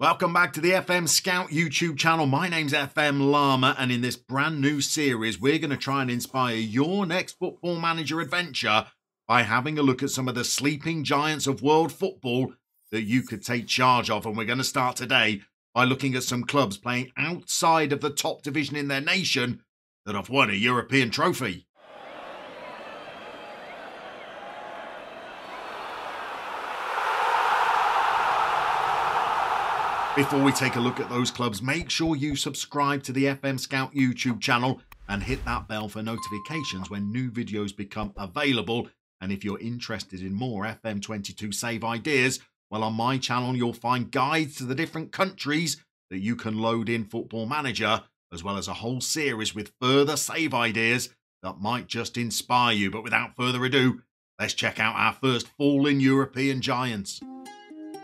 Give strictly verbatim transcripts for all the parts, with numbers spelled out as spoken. Welcome back to the F M Scout YouTube channel. My name's F M Llama, and in this brand new series, we're going to try and inspire your next Football Manager adventure by having a look at some of the sleeping giants of world football that you could take charge of. And we're going to start today by looking at some clubs playing outside of the top division in their nation that have won a European trophy. Before we take a look at those clubs, make sure you subscribe to the F M Scout YouTube channel and hit that bell for notifications when new videos become available. And if you're interested in more F M twenty-two save ideas, well, on my channel you'll find guides to the different countries that you can load in Football Manager, as well as a whole series with further save ideas that might just inspire you. But without further ado, let's check out our first fallen European giants.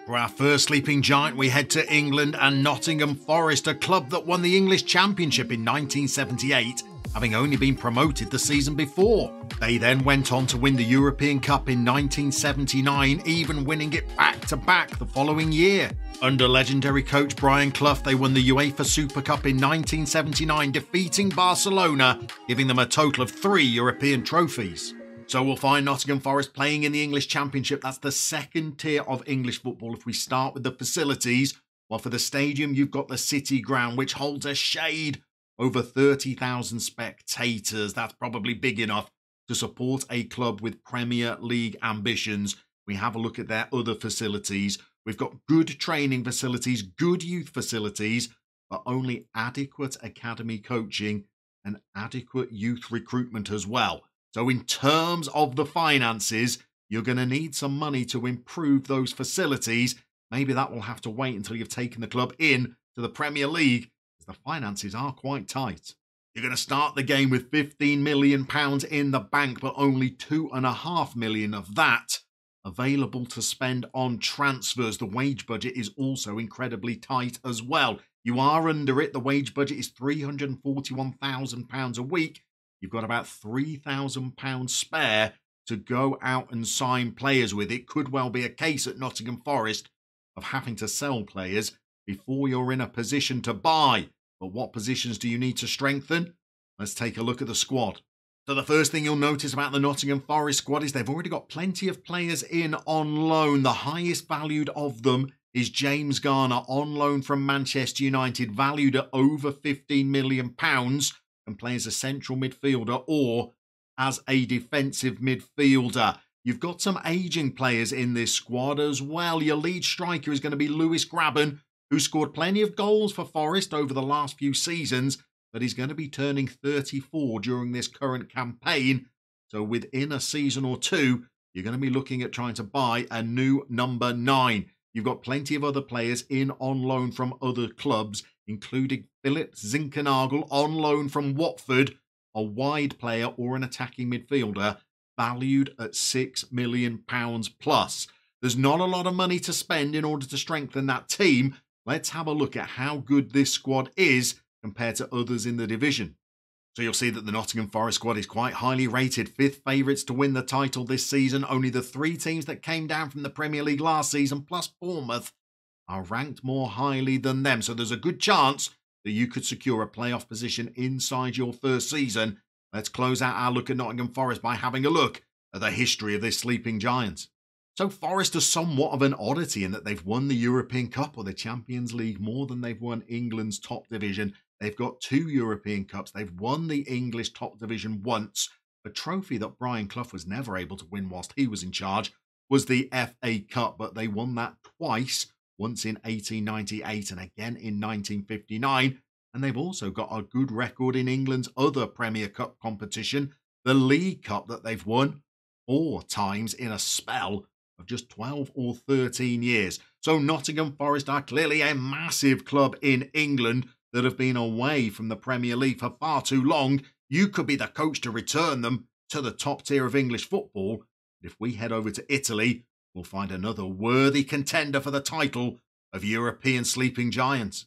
For our first sleeping giant, we head to England and Nottingham Forest, a club that won the English Championship in nineteen seventy-eight, having only been promoted the season before. They then went on to win the European Cup in nineteen seventy-nine, even winning it back-to-back the following year. Under legendary coach Brian Clough, they won the UEFA Super Cup in nineteen seventy-nine, defeating Barcelona, giving them a total of three European trophies. So we'll find Nottingham Forest playing in the English Championship. That's the second tier of English football if we start with the facilities. Well, for the stadium, you've got the City Ground, which holds a shade over thirty thousand spectators. That's probably big enough to support a club with Premier League ambitions. We have a look at their other facilities. We've got good training facilities, good youth facilities, but only adequate academy coaching and adequate youth recruitment as well. So in terms of the finances, you're going to need some money to improve those facilities. Maybe that will have to wait until you've taken the club in to the Premier League, as the finances are quite tight. You're going to start the game with fifteen million pounds in the bank, but only two point five million pounds of that available to spend on transfers. The wage budget is also incredibly tight as well. You are under it. The wage budget is three hundred and forty-one thousand pounds a week. You've got about three thousand pounds spare to go out and sign players with. It could well be a case at Nottingham Forest of having to sell players before you're in a position to buy. But what positions do you need to strengthen? Let's take a look at the squad. So the first thing you'll notice about the Nottingham Forest squad is they've already got plenty of players in on loan. The highest valued of them is James Garner on loan from Manchester United, valued at over fifteen million pounds. And play as a central midfielder or as a defensive midfielder. You've got some aging players in this squad as well. Your lead striker is going to be Lewis Grabban, who scored plenty of goals for Forest over the last few seasons, but he's going to be turning thirty-four during this current campaign. So within a season or two, you're going to be looking at trying to buy a new number nine. You've got plenty of other players in on loan from other clubs, including Philip Zinkenagel on loan from Watford, a wide player or an attacking midfielder, valued at six million pounds plus. There's not a lot of money to spend in order to strengthen that team. Let's have a look at how good this squad is compared to others in the division. So you'll see that the Nottingham Forest squad is quite highly rated, fifth favourites to win the title this season. Only the three teams that came down from the Premier League last season, plus Bournemouth, are ranked more highly than them. So there's a good chance that you could secure a playoff position inside your first season. Let's close out our look at Nottingham Forest by having a look at the history of this sleeping giant. So Forest are somewhat of an oddity in that they've won the European Cup or the Champions League more than they've won England's top division. They've got two European Cups. They've won the English top division once. A trophy that Brian Clough was never able to win whilst he was in charge was the F A Cup, but they won that twice, once in eighteen ninety-eight and again in nineteen fifty-nine. And they've also got a good record in England's other Premier Cup competition, the League Cup, that they've won four times in a spell of just twelve or thirteen years. So Nottingham Forest are clearly a massive club in England that have been away from the Premier League for far too long. You could be the coach to return them to the top tier of English football. If we head over to Italy, we'll find another worthy contender for the title of European Sleeping Giants.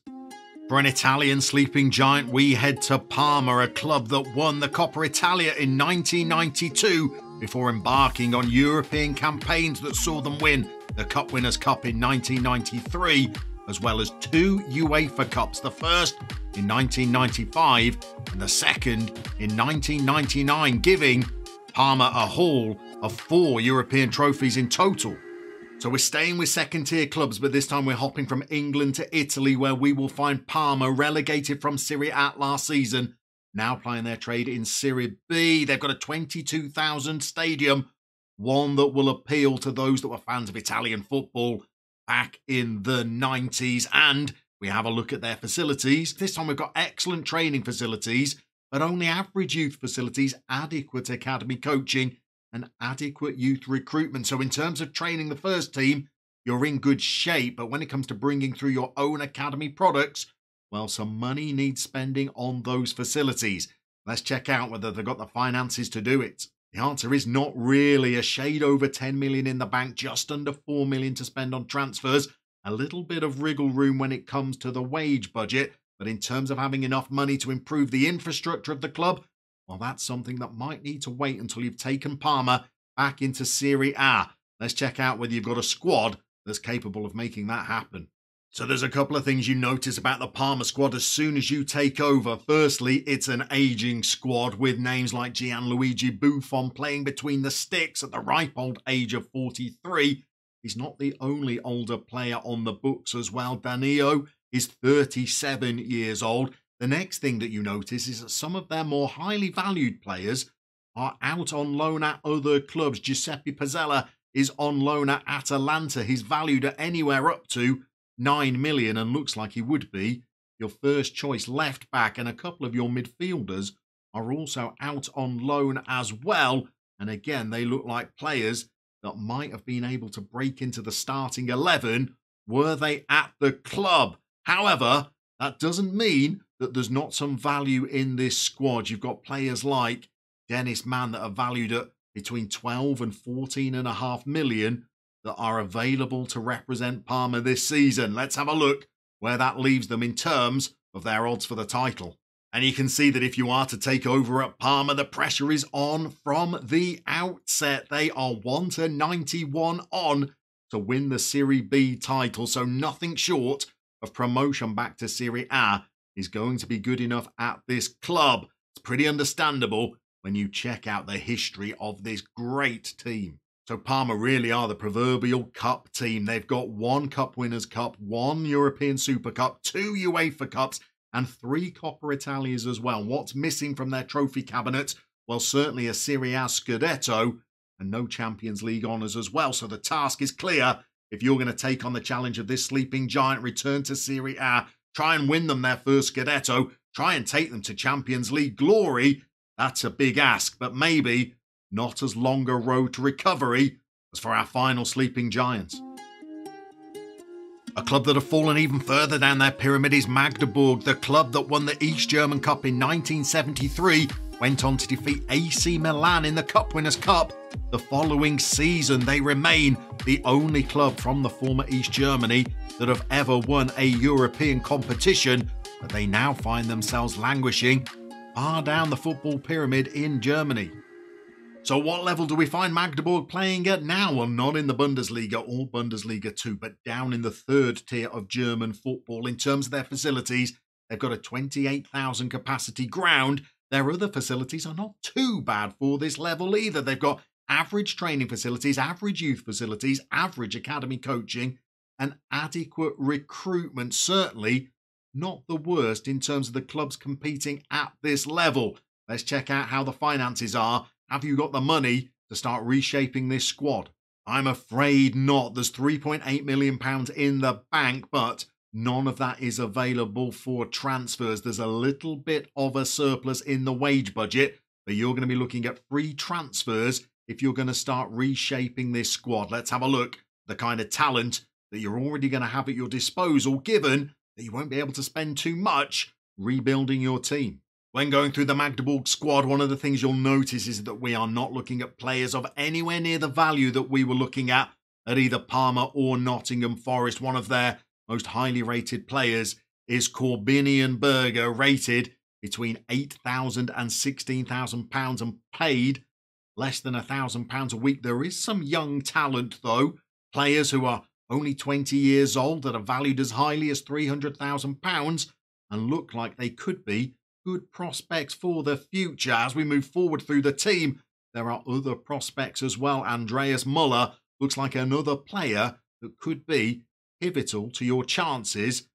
For an Italian sleeping giant, we head to Parma, a club that won the Coppa Italia in nineteen ninety-two before embarking on European campaigns that saw them win the Cup Winners' Cup in nineteen ninety-three as well as two UEFA Cups, the first in nineteen ninety-five and the second in nineteen ninety-nine, giving Parma a haul of four European trophies in total. So we're staying with second-tier clubs, but this time we're hopping from England to Italy, where we will find Parma, relegated from Serie A last season, now playing their trade in Serie B. They've got a twenty-two thousand stadium, one that will appeal to those that were fans of Italian football back in the nineties. And we have a look at their facilities. This time we've got excellent training facilities, but only average youth facilities, adequate academy coaching, and adequate youth recruitment. So in terms of training the first team, you're in good shape. But when it comes to bringing through your own academy products, well, some money needs spending on those facilities. Let's check out whether they've got the finances to do it. The answer is not really. A shade over ten million in the bank, just under four million to spend on transfers. A little bit of wriggle room when it comes to the wage budget. But in terms of having enough money to improve the infrastructure of the club, well, that's something that might need to wait until you've taken Parma back into Serie A. Let's check out whether you've got a squad that's capable of making that happen. So there's a couple of things you notice about the Parma squad as soon as you take over. Firstly, it's an ageing squad with names like Gianluigi Buffon playing between the sticks at the ripe old age of forty-three. He's not the only older player on the books as well. Danilo is thirty-seven years old. The next thing that you notice is that some of their more highly valued players are out on loan at other clubs. Giuseppe Pazella is on loan at Atalanta. He's valued at anywhere up to nine million and looks like he would be your first choice left back. And a couple of your midfielders are also out on loan as well. And again, they look like players that might have been able to break into the starting eleven were they at the club. However, that doesn't mean that there's not some value in this squad. You've got players like Dennis Man that are valued at between twelve and fourteen and a half million that are available to represent Parma this season. Let's have a look where that leaves them in terms of their odds for the title. And you can see that if you are to take over at Parma, the pressure is on from the outset. They are one to ninety-one on to win the Serie B title, so nothing short of promotion back to Serie A is going to be good enough at this club. It's pretty understandable when you check out the history of this great team. So Parma really are the proverbial cup team. They've got one Cup Winners' Cup, one European Super Cup, two UEFA Cups, and three Coppa Italias as well. What's missing from their trophy cabinet? Well, certainly a Serie A Scudetto and no Champions League honours as well. So the task is clear. If you're going to take on the challenge of this sleeping giant, return to Serie A, try and win them their first Scudetto, try and take them to Champions League glory, that's a big ask, but maybe not as long a road to recovery as for our final sleeping giants. A club that have fallen even further down their pyramid is Magdeburg. The club that won the East German Cup in nineteen seventy-three went on to defeat A C Milan in the Cup Winners' Cup the following season. They remain the only club from the former East Germany that have ever won a European competition, but they now find themselves languishing far down the football pyramid in Germany. So what level do we find Magdeburg playing at now? Well, not in the Bundesliga or Bundesliga two, but down in the third tier of German football. In terms of their facilities, they've got a twenty-eight thousand capacity ground. Their other facilities are not too bad for this level either. They've got average training facilities, average youth facilities, average academy coaching, and adequate recruitment. Certainly not the worst in terms of the clubs competing at this level. Let's check out how the finances are. Have you got the money to start reshaping this squad? I'm afraid not. There's three point eight million pounds in the bank, but none of that is available for transfers. There's a little bit of a surplus in the wage budget, but you're going to be looking at free transfers if you're going to start reshaping this squad. Let's have a look at the kind of talent that you're already going to have at your disposal, given that you won't be able to spend too much rebuilding your team. When going through the Magdeburg squad, one of the things you'll notice is that we are not looking at players of anywhere near the value that we were looking at at either Parma or Nottingham Forest. One of their most highly rated players is Corbinian Berger, rated between eight thousand and sixteen thousand pounds and paid less than one thousand pounds a week. There is some young talent, though. Players who are only twenty years old, that are valued as highly as three hundred thousand pounds and look like they could be good prospects for the future. As we move forward through the team, there are other prospects as well. Andreas Muller looks like another player that could be pivotal to your chances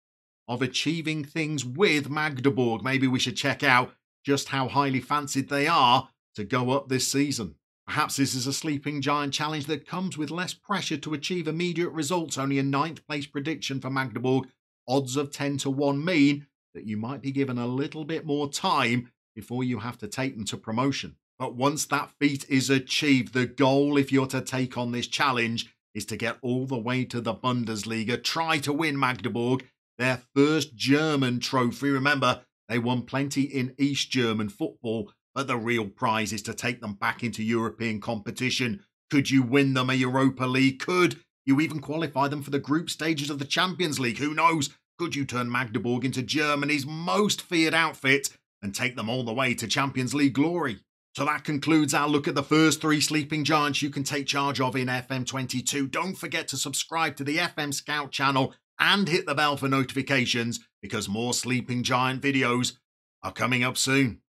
of achieving things with Magdeburg. Maybe we should check out just how highly fancied they are to go up this season. Perhaps this is a sleeping giant challenge that comes with less pressure to achieve immediate results. Only a ninth place prediction for Magdeburg. Odds of ten to one mean that you might be given a little bit more time before you have to take them to promotion. But once that feat is achieved, the goal, if you're to take on this challenge, is to get all the way to the Bundesliga. Try to win Magdeburg their first German trophy. Remember, they won plenty in East German football, but the real prize is to take them back into European competition. Could you win them a Europa League? Could you even qualify them for the group stages of the Champions League? Who knows? Could you turn Magdeburg into Germany's most feared outfit and take them all the way to Champions League glory? So that concludes our look at the first three sleeping giants you can take charge of in F M twenty-two. Don't forget to subscribe to the F M Scout channel and hit the bell for notifications, because more sleeping giant videos are coming up soon.